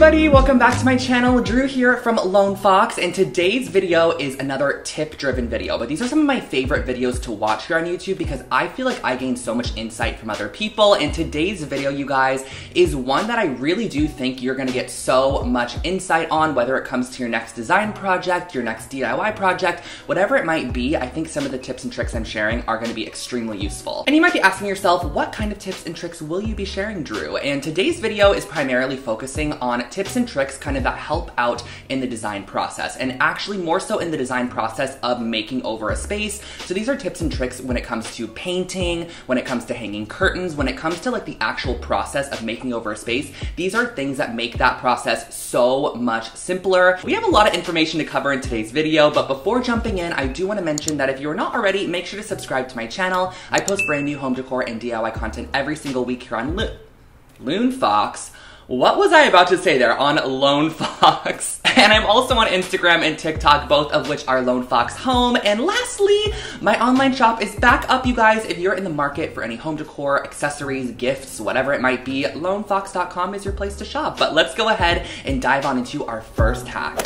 everybody, welcome back to my channel. Drew here from Lone Fox, and today's video is another tip-driven video, but these are some of my favorite videos to watch here on YouTube because I feel like I gain so much insight from other people, and today's video, you guys, is one that I really do think you're gonna get so much insight on, whether it comes to your next design project, your next DIY project, whatever it might be. I think some of the tips and tricks I'm sharing are gonna be extremely useful. And you might be asking yourself, what kind of tips and tricks will you be sharing, Drew? And today's video is primarily focusing on tips and tricks kind of that help out in the design process, and actually more so in the design process of making over a space. So these are tips and tricks when it comes to painting, when it comes to hanging curtains, when it comes to like the actual process of making over a space. These are things that make that process so much simpler. We have a lot of information to cover in today's video, but before jumping in, I do want to mention that if you're not already, make sure to subscribe to my channel. I post brand new home decor and DIY content every single week here on Lone Fox. What was I about to say there? On Lone Fox. And I'm also on Instagram and TikTok, both of which are Lone Fox Home. And lastly, my online shop is back up, you guys. If you're in the market for any home decor, accessories, gifts, whatever it might be, lonefox.com is your place to shop. But let's go ahead and dive on into our first hack.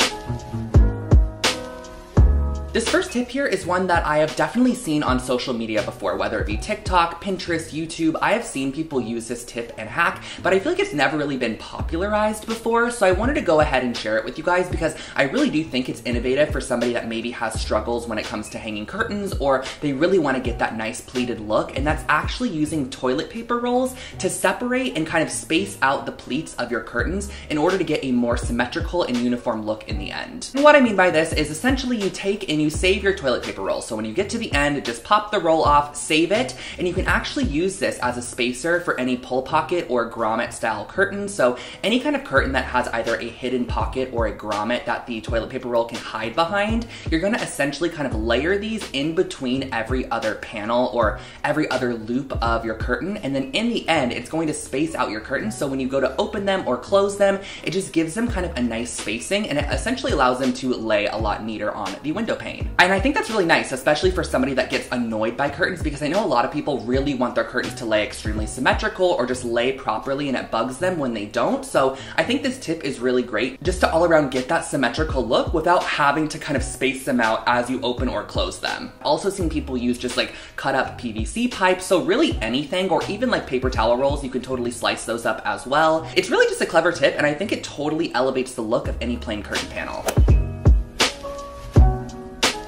This first tip here is one that I have definitely seen on social media before, whether it be TikTok, Pinterest, YouTube. I have seen people use this tip and hack, but I feel like it's never really been popularized before, so I wanted to go ahead and share it with you guys because I really do think it's innovative for somebody that maybe has struggles when it comes to hanging curtains, or they really want to get that nice pleated look, and that's actually using toilet paper rolls to separate and kind of space out the pleats of your curtains in order to get a more symmetrical and uniform look in the end. And what I mean by this is essentially you take and you save your toilet paper roll. So when you get to the end, just pop the roll off, save it, and you can actually use this as a spacer for any pull pocket or grommet style curtain. So any kind of curtain that has either a hidden pocket or a grommet that the toilet paper roll can hide behind, you're gonna essentially kind of layer these in between every other panel or every other loop of your curtain. And then in the end, it's going to space out your curtain. So when you go to open them or close them, it just gives them kind of a nice spacing, and it essentially allows them to lay a lot neater on the window pane. And I think that's really nice, especially for somebody that gets annoyed by curtains, because I know a lot of people really want their curtains to lay extremely symmetrical or just lay properly, and it bugs them when they don't. So I think this tip is really great just to all around get that symmetrical look without having to kind of space them out as you open or close them. Also seen people use just like cut up PVC pipes, so really anything, or even like paper towel rolls, you can totally slice those up as well. It's really just a clever tip, and I think it totally elevates the look of any plain curtain panel.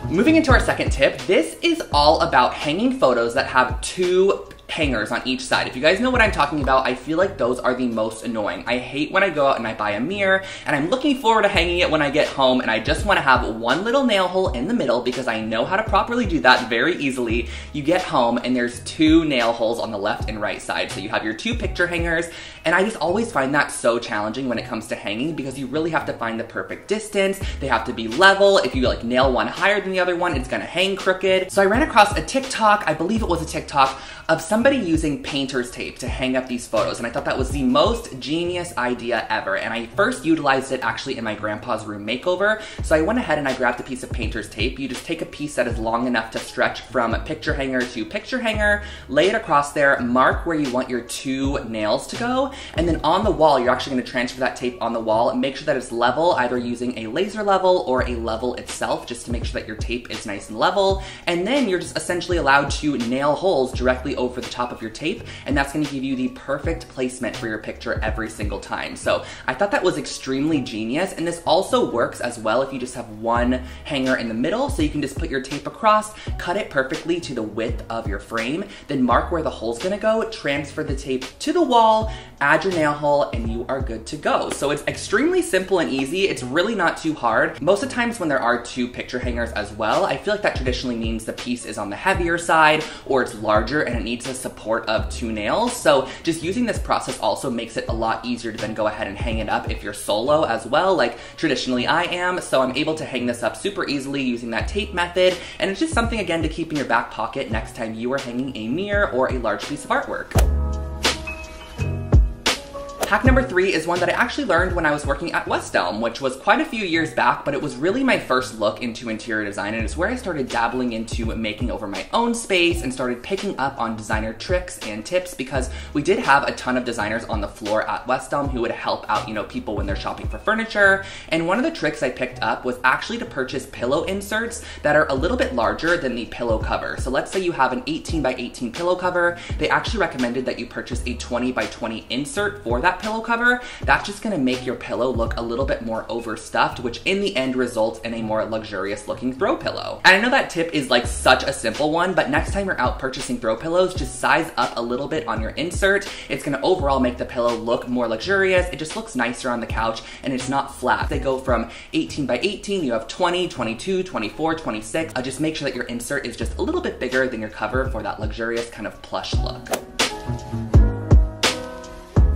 Moving into our second tip, this is all about hanging photos that have two hangers on each side. If you guys know what I'm talking about, I feel like those are the most annoying. I hate when I go out and I buy a mirror and I'm looking forward to hanging it when I get home, and I just want to have one little nail hole in the middle because I know how to properly do that very easily. You get home and there's two nail holes on the left and right side, so you have your two picture hangers, and I just always find that so challenging when it comes to hanging because you really have to find the perfect distance. They have to be level. If you like nail one higher than the other one, it's gonna hang crooked. So I ran across a TikTok, I believe it was a TikTok, of somebody using painter's tape to hang up these photos, and I thought that was the most genius idea ever, and I first utilized it actually in my grandpa's room makeover. So I went ahead and I grabbed a piece of painter's tape. You just take a piece that is long enough to stretch from picture hanger to picture hanger, lay it across there, mark where you want your two nails to go, and then on the wall, you're actually gonna transfer that tape on the wall and make sure that it's level, either using a laser level or a level itself, just to make sure that your tape is nice and level. And then you're just essentially allowed to nail holes directly over the top of your tape, and that's going to give you the perfect placement for your picture every single time. So I thought that was extremely genius, and this also works as well if you just have one hanger in the middle, so you can just put your tape across, cut it perfectly to the width of your frame, then mark where the hole's going to go, transfer the tape to the wall, add your nail hole, and you are good to go. So it's extremely simple and easy. It's really not too hard. Most of the times when there are two picture hangers as well, I feel like that traditionally means the piece is on the heavier side or it's larger and it needs a support of two nails. So just using this process also makes it a lot easier to then go ahead and hang it up if you're solo as well, like traditionally I am. So I'm able to hang this up super easily using that tape method, and it's just something again to keep in your back pocket next time you are hanging a mirror or a large piece of artwork. Hack number 3 is one that I actually learned when I was working at West Elm, which was quite a few years back, but it was really my first look into interior design, and it's where I started dabbling into making over my own space and started picking up on designer tricks and tips, because we did have a ton of designers on the floor at West Elm who would help out, you know, people when they're shopping for furniture. And one of the tricks I picked up was actually to purchase pillow inserts that are a little bit larger than the pillow cover. So let's say you have an 18 by 18 pillow cover. They actually recommended that you purchase a 20 by 20 insert for that pillow cover. That's just gonna make your pillow look a little bit more overstuffed, which in the end results in a more luxurious looking throw pillow. And I know that tip is like such a simple one, but next time you're out purchasing throw pillows, just size up a little bit on your insert. It's gonna overall make the pillow look more luxurious. It just looks nicer on the couch and it's not flat. They go from 18 by 18, you have 20, 22, 24, 26. Just make sure that your insert is just a little bit bigger than your cover for that luxurious kind of plush look.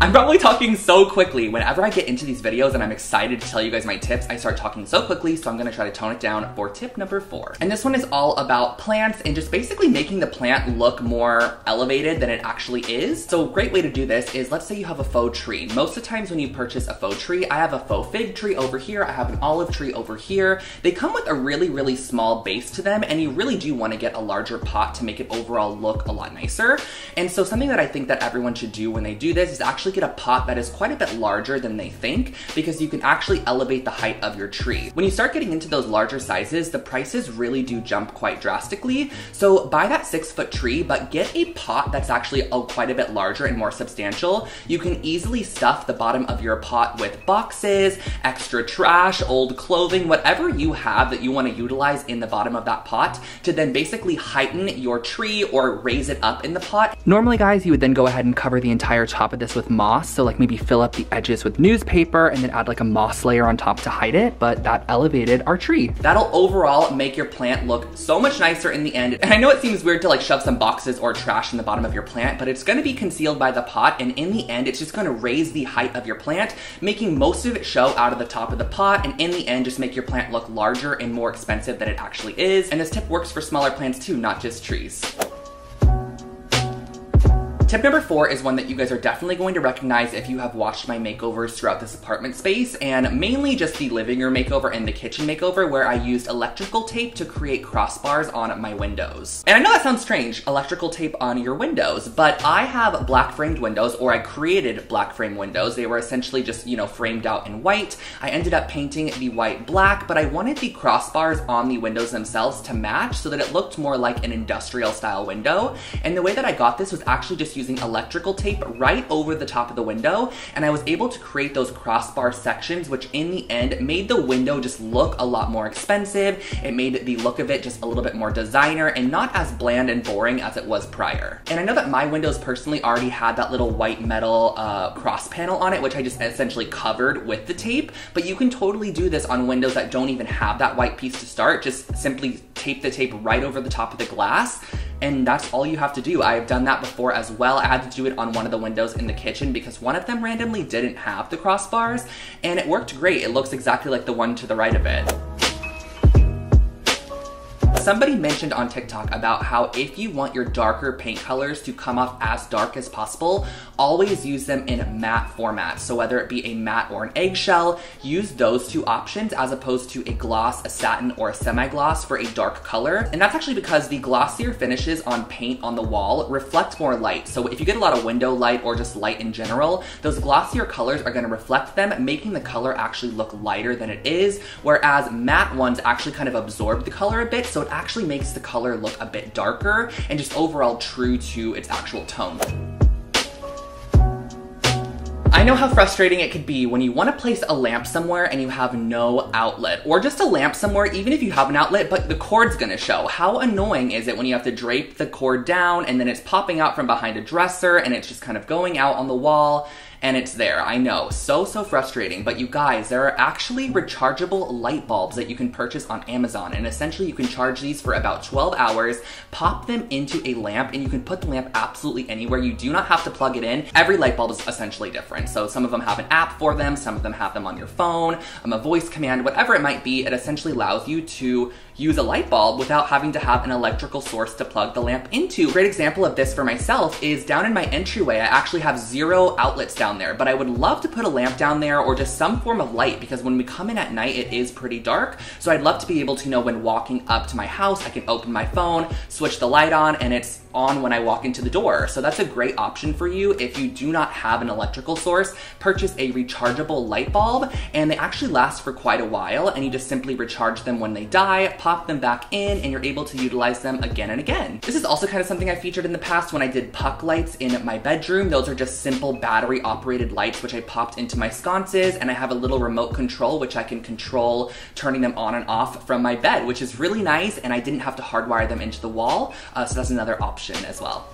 I'm probably talking so quickly. Whenever I get into these videos and I'm excited to tell you guys my tips, I start talking so quickly, so I'm gonna try to tone it down for tip number 4. And this one is all about plants and just basically making the plant look more elevated than it actually is. So a great way to do this is, let's say you have a faux tree. Most of the times when you purchase a faux tree, I have a faux fig tree over here, I have an olive tree over here. They come with a really, really small base to them, and you really do wanna get a larger pot to make it overall look a lot nicer. And so something that I think that everyone should do when they do this is actually get a pot that is quite a bit larger than they think, because you can actually elevate the height of your tree. When you start getting into those larger sizes, the prices really do jump quite drastically. So buy that 6-foot tree, but get a pot that's actually quite a bit larger and more substantial. You can easily stuff the bottom of your pot with boxes, extra trash, old clothing, whatever you have that you want to utilize in the bottom of that pot to then basically heighten your tree or raise it up in the pot. Normally, guys, you would then go ahead and cover the entire top of this with moss, so like maybe fill up the edges with newspaper and then add like a moss layer on top to hide it, but that elevated our tree. That'll overall make your plant look so much nicer in the end. And I know it seems weird to like shove some boxes or trash in the bottom of your plant, but it's gonna be concealed by the pot, and in the end it's just gonna raise the height of your plant, making most of it show out of the top of the pot, and in the end just make your plant look larger and more expensive than it actually is. And this tip works for smaller plants too, not just trees. Tip number 4 is one that you guys are definitely going to recognize if you have watched my makeovers throughout this apartment space, and mainly just the living room makeover and the kitchen makeover, where I used electrical tape to create crossbars on my windows. And I know that sounds strange, electrical tape on your windows, but I have black framed windows, or I created black frame windows. They were essentially just, you know, framed out in white. I ended up painting the white black, but I wanted the crossbars on the windows themselves to match so that it looked more like an industrial style window. And the way that I got this was actually just using electrical tape right over the top of the window, and I was able to create those crossbar sections, which in the end made the window just look a lot more expensive. It made the look of it just a little bit more designer and not as bland and boring as it was prior. And I know that my windows personally already had that little white metal cross panel on it, which I just essentially covered with the tape, but you can totally do this on windows that don't even have that white piece to start. Just simply tape the tape right over the top of the glass, and that's all you have to do. I've done that before as well. I had to do it on one of the windows in the kitchen because one of them randomly didn't have the crossbars, and it worked great. It looks exactly like the one to the right of it. Somebody mentioned on TikTok about how if you want your darker paint colors to come off as dark as possible, always use them in matte format. So whether it be a matte or an eggshell, use those two options as opposed to a gloss, a satin, or a semi-gloss for a dark color. And that's actually because the glossier finishes on paint on the wall reflect more light. So if you get a lot of window light or just light in general, those glossier colors are gonna reflect them, making the color actually look lighter than it is, whereas matte ones actually kind of absorb the color a bit, so it actually makes the color look a bit darker and just overall true to its actual tone. I know how frustrating it could be when you want to place a lamp somewhere and you have no outlet, or just a lamp somewhere even if you have an outlet but the cord's going to show. How annoying is it when you have to drape the cord down and then it's popping out from behind a dresser and it's just kind of going out on the wall? And it's there. I know, so frustrating, but you guys, there are actually rechargeable light bulbs that you can purchase on Amazon, and essentially you can charge these for about 12 hours, pop them into a lamp, and you can put the lamp absolutely anywhere. You do not have to plug it in. Every light bulb is essentially different, so some of them have an app for them, some of them have them on your phone, a voice command, whatever it might be. It essentially allows you to use a light bulb without having to have an electrical source to plug the lamp into. A great example of this for myself is down in my entryway, I actually have 0 outlets down there, but I would love to put a lamp down there or just some form of light, because when we come in at night, it is pretty dark. So I'd love to be able to know when walking up to my house, I can open my phone, switch the light on, and it's on when I walk into the door. So that's a great option for you. If you do not have an electrical source, purchase a rechargeable light bulb, and they actually last for quite a while, and you just simply recharge them when they die, pop them back in, and you're able to utilize them again and again. This is also kind of something I featured in the past when I did puck lights in my bedroom. Those are just simple battery operated lights, which I popped into my sconces, and I have a little remote control, which I can control turning them on and off from my bed, which is really nice, and I didn't have to hardwire them into the wall, so that's another option as well.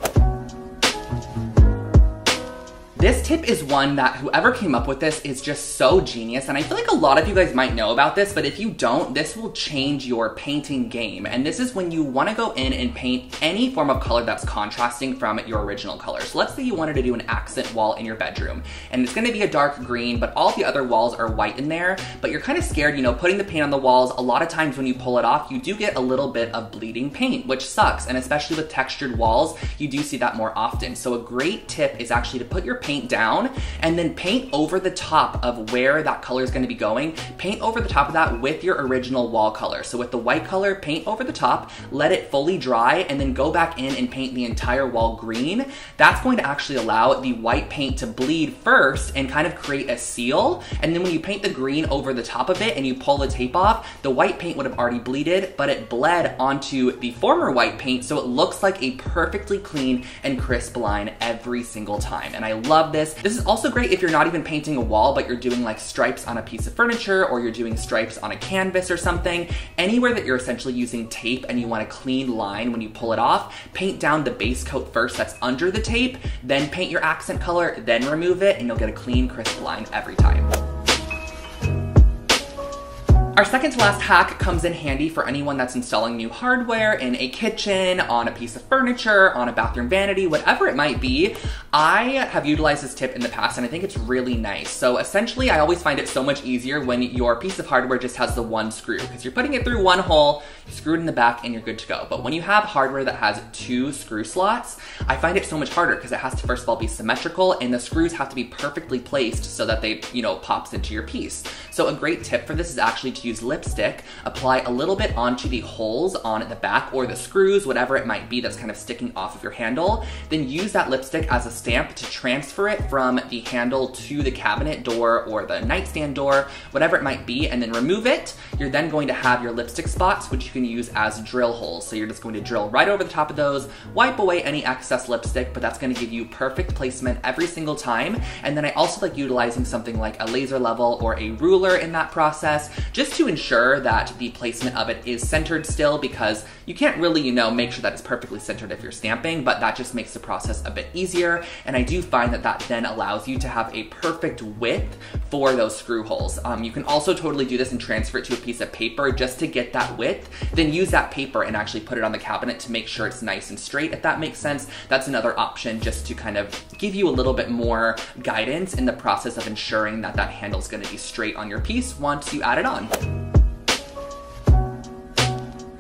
This tip is one that whoever came up with this is just so genius, and I feel like a lot of you guys might know about this, but if you don't, this will change your painting game. And this is when you want to go in and paint any form of color that's contrasting from your original color. So let's say you wanted to do an accent wall in your bedroom, and it's going to be a dark green, but all the other walls are white in there, but you're kind of scared, you know, putting the paint on the walls. A lot of times when you pull it off, you do get a little bit of bleeding paint, which sucks, and especially with textured walls, you do see that more often. So a great tip is actually to put your paint down and then paint over the top of where that color is going to be going. Paint over the top of that with your original wall color. So with the white color, paint over the top, let it fully dry, and then go back in and paint the entire wall green. That's going to actually allow the white paint to bleed first and kind of create a seal. And then when you paint the green over the top of it and you pull the tape off, the white paint would have already bleeded, but it bled onto the former white paint, so it looks like a perfectly clean and crisp line every single time. And I love this. This is also great if you're not even painting a wall, but you're doing like stripes on a piece of furniture, or you're doing stripes on a canvas or something. Anywhere that you're essentially using tape and you want a clean line when you pull it off, paint down the base coat first that's under the tape, then paint your accent color, then remove it, and you'll get a clean, crisp line every time. Our second to last hack comes in handy for anyone that's installing new hardware in a kitchen, on a piece of furniture, on a bathroom vanity, whatever it might be. I have utilized this tip in the past, and I think it's really nice. So essentially, I always find it so much easier when your piece of hardware just has the one screw, because you're putting it through one hole, screw it in the back, and you're good to go. But when you have hardware that has 2 screw slots, I find it so much harder, because it has to first of all be symmetrical, and the screws have to be perfectly placed so that they, you know, pops into your piece. So a great tip for this is actually to use lipstick, apply a little bit onto the holes on the back or the screws, whatever it might be that's kind of sticking off of your handle, then use that lipstick as a stamp to transfer it from the handle to the cabinet door or the nightstand door, whatever it might be, and then remove it. You're then going to have your lipstick spots, which you can use as drill holes. So you're just going to drill right over the top of those, wipe away any excess lipstick, but that's going to give you perfect placement every single time. And then I also like utilizing something like a laser level or a ruler in that process, just to ensure that the placement of it is centered still, because you can't really, you know, make sure that it's perfectly centered if you're stamping, but that just makes the process a bit easier. And I do find that that then allows you to have a perfect width for those screw holes. You can also totally do this and transfer it to a piece of paper just to get that width, then use that paper and actually put it on the cabinet to make sure it's nice and straight, if that makes sense. That's another option, just to kind of give you a little bit more guidance in the process of ensuring that that handle's gonna be straight on your piece once you add it on.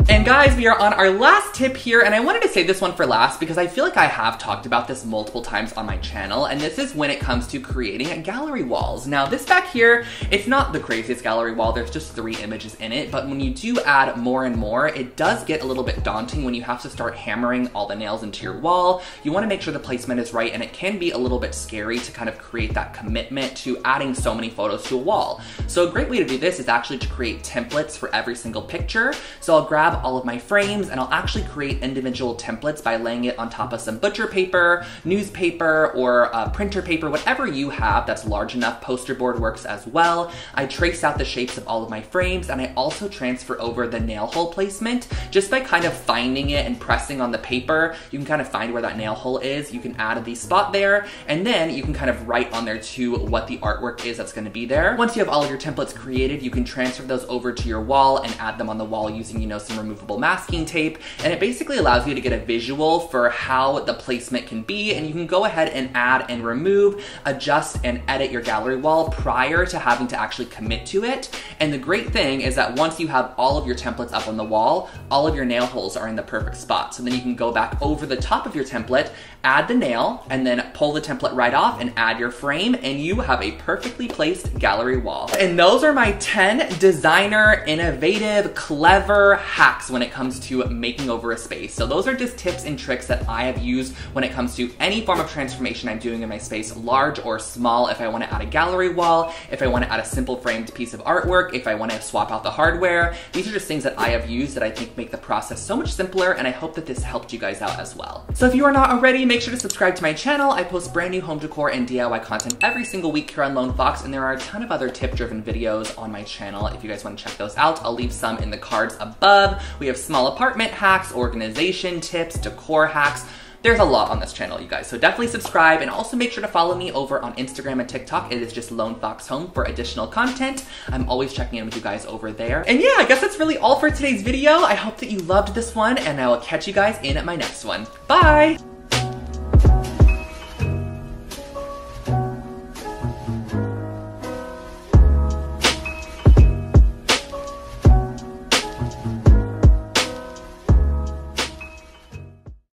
And guys, we are on our last tip here, and I wanted to save this one for last because I feel like I have talked about this multiple times on my channel, and this is when it comes to creating gallery walls. Now this back here, it's not the craziest gallery wall, there's just 3 images in it, but when you do add more and more, it does get a little bit daunting when you have to start hammering all the nails into your wall. You want to make sure the placement is right, and it can be a little bit scary to kind of create that commitment to adding so many photos to a wall. So a great way to do this is actually to create templates for every single picture. So I'll grab all of my frames, and I'll actually create individual templates by laying it on top of some butcher paper, newspaper, or printer paper, whatever you have that's large enough. Poster board works as well. I trace out the shapes of all of my frames, and I also transfer over the nail hole placement just by kind of finding it and pressing on the paper. You can kind of find where that nail hole is. You can add the spot there, and then you can kind of write on there too what the artwork is that's going to be there. Once you have all of your templates created, you can transfer those over to your wall and add them on the wall using, you know, some removable removable masking tape, and it basically allows you to get a visual for how the placement can be, and you can go ahead and add and remove, adjust and edit your gallery wall prior to having to actually commit to it. And the great thing is that once you have all of your templates up on the wall, all of your nail holes are in the perfect spot. So then you can go back over the top of your template, add the nail, and then pull the template right off and add your frame, and you have a perfectly placed gallery wall. And those are my 10 designer, innovative, clever hacks when it comes to making over a space. So those are just tips and tricks that I have used when it comes to any form of transformation I'm doing in my space, large or small. If I want to add a gallery wall, if I want to add a simple framed piece of artwork, if I want to swap out the hardware, these are just things that I have used that I think make the process so much simpler, and I hope that this helped you guys out as well. So if you are not already, make sure to subscribe to my channel. I post brand new home decor and DIY content every single week here on Lone Fox, and there are a ton of other tip-driven videos on my channel. If you guys want to check those out, I'll leave some in the cards above. We have small apartment hacks, organization tips, decor hacks. There's a lot on this channel, you guys, so definitely subscribe, and also make sure to follow me over on Instagram and TikTok. It is just Lone Fox Home for additional content. I'm always checking in with you guys over there. And yeah, I guess that's really all for today's video. I hope that you loved this one, and I will catch you guys in my next one. Bye!